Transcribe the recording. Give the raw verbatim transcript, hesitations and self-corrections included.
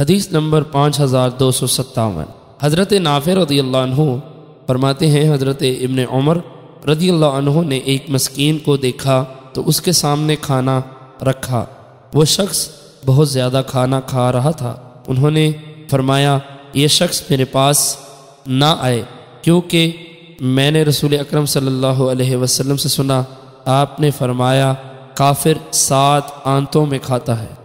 हदीस नंबर पाँच हज़ार दो सौ सत्तावन। हज़रत नाफ़िर रदियल्लाहु अन्हु फरमाते हैं, हज़रत इबन उमर रदियल्लाहु अन्हु ने एक मस्किन को देखा तो उसके सामने खाना रखा। वो शख्स बहुत ज़्यादा खाना खा रहा था। उन्होंने फरमाया, ये शख्स मेरे पास ना आए क्योंकि मैंने रसुलकरम सल्लल्लाहु अलैहि वसल्लम से सुना, आपने फरमाया काफिर सात आंतों में खाता है।